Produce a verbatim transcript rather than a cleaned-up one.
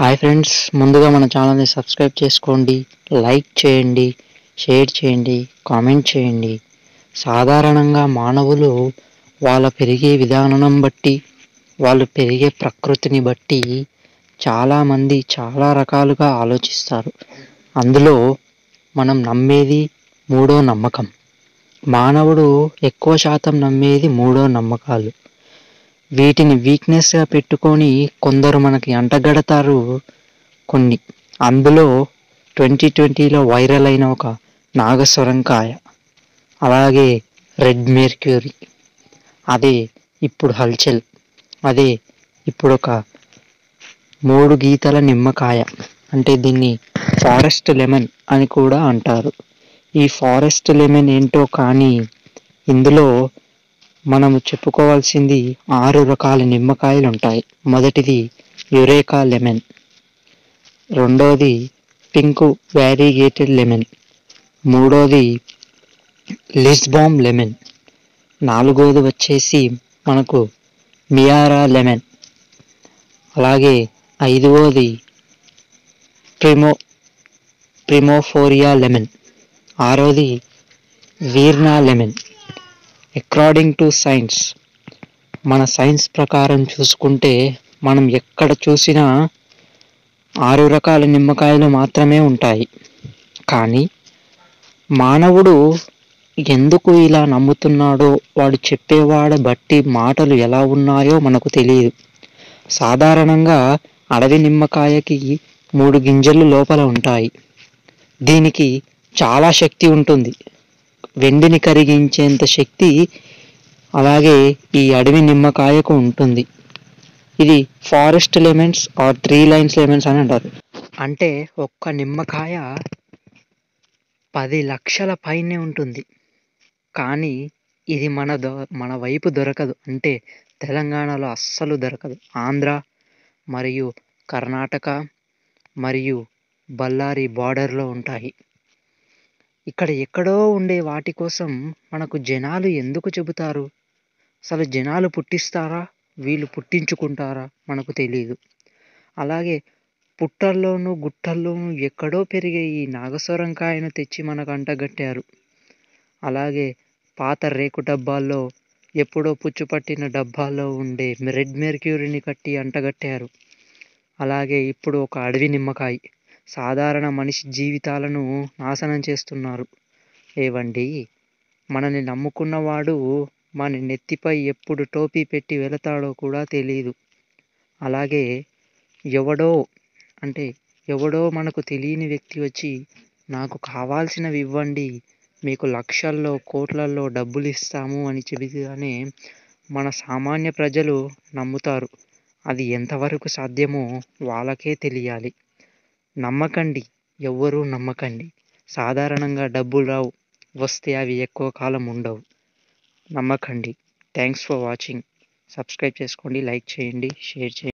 हाय friends, मुझे मन channel subscribe like चेयंडी शेयर चेयंडी कामेंट चेयंडी। साधारणंगा मानवुलु वाला पेरिगे विधानं बट्टी वाळ्ळु पेरिगे प्रकृतिनि बट्टी चाला मंदी चाला रकालुगा आलोचिस्तारु। अंदुलो मनं नम्मेदी मूडो नम्मकं। मानवुडु एक्कुव शातं नम्मेदी मूडो नम्मकालु। వీటిని వీక్నెస్ గా పెట్టుకొని కొందరు మనకి అంటగడతారు కొన్ని। అందులో ట్వంటీ ట్వంటీ లో వైరల్ అయిన ఒక నాగస్వరంకాయ, అలాగే రెడ్ మెర్క్యూరీ, అదే ఇప్పుడు హల్చల్, అదే ఇప్పుడు ఒక మూడు గీతల నిమ్మకాయ, అంటే దీన్ని ఫారెస్ట్ లెమన్ అని కూడా అంటారు। ఈ ఫారెస్ట్ లెమన్ ఏంటో కానీ ఇందులో మనం చెప్పుకోవాల్సింది ఆరు రకాల నిమ్మకాయలు ఉంటాయి। మొదటిది యురేకా లెమన్, రెండోది పింక్ వారిగేటెడ్ లెమన్, మూడోది లిస్బామ్ లెమన్, నాలుగోది వచ్చేసి మనకు మియారా లెమన్, అలాగే ఐదవది ప్రిమో ప్రిమోఫోరియా లెమన్, ఆరోది Verna lemon. According to science, మన సైన్స్ ప్రకారం చూసుకుంటే మనం ఎక్కడ చూసినా ఆరు రకాల నిమ్మకాయలు మాత్రమే ఉంటాయి। కానీ మానవుడు ఎందుకు ఇలా నమ్ముతున్నాడో, వాడు చెప్పేవాడ బట్టి మాటలు ఎలా ఉన్నాయో మనకు తెలియదు। సాధారణంగా అడవి నిమ్మకాయకి మూడు గింజలు లోపల ఉంటాయి। దీనికి చాలా శక్తి ఉంటుంది, వెండిని కరిగించేంత శక్తి అలాగే ఈ అడవి నిమ్మకాయకు ఉంటుంది। ఇది forest lemons or three lines lemons అని అంటారు। అంటే ఒక్క నిమ్మకాయ పది లక్షల పైనే ఉంటుంది, కానీ ఇది మన దొ మన వైపు దొరకదు, అంటే తెలంగాణలో అస్సలు దొరకదు। ఆంధ్ర మరియు కర్ణాటక మరియు బళ్ళారి బార్డర్లో ఉంటాయి। ఇక్కడ ఎక్కడో ఉండే వాటి కోసం మనకు జనాలు ఎందుకు చెబుతారు? అసలు జనాలు పుట్టిస్తారా, వీళ్ళు పుట్టించుకుంటారా మనకు తెలియదు। అలాగే పుట్టల్లోనూ గుట్టల్లోనూ ఎక్కడో పెరిగే ఈ నాగస్వరంకాయను తెచ్చి మనకు అంటగట్టారు। అలాగే పాత రేకు డబ్బాల్లో, ఎప్పుడో పుచ్చుపట్టిన డబ్బాల్లో ఉండే రెడ్ మెర్క్యూరీని కట్టి అంటగట్టారు। అలాగే ఇప్పుడు ఒక అడవి నిమ్మకాయ సాధారణ మనిషి జీవితాలను నాశనం చేస్తున్నారు। ఏవండి, మనని నమ్ముకున్నవాడు మన నెత్తిపై ఎప్పుడు టోపీ పెట్టి వెళతాడో కూడా తెలియదు। అలాగే ఎవడో అంటే ఎవడో మనకు తెలియని వ్యక్తి వచ్చి నాకు కావాల్సినవి ఇవ్వండి, మీకు లక్షల్లో కోట్లల్లో డబ్బులు ఇస్తాము అని చెబితేనే మన సామాన్య ప్రజలు నమ్ముతారు। అది ఎంతవరకు సాధ్యమో వాళ్ళకే తెలియాలి। నమ్మకండి, ఎవ్వరూ నమ్మకండి। సాధారణంగా డబ్బులు రావు, వస్తే అవి ఎక్కువ కాలం ఉండవు। నమ్మకండి। Thanks for watching. సబ్స్క్రైబ్ చేసుకోండి, లైక్ చేయండి, షేర్ చేయండి।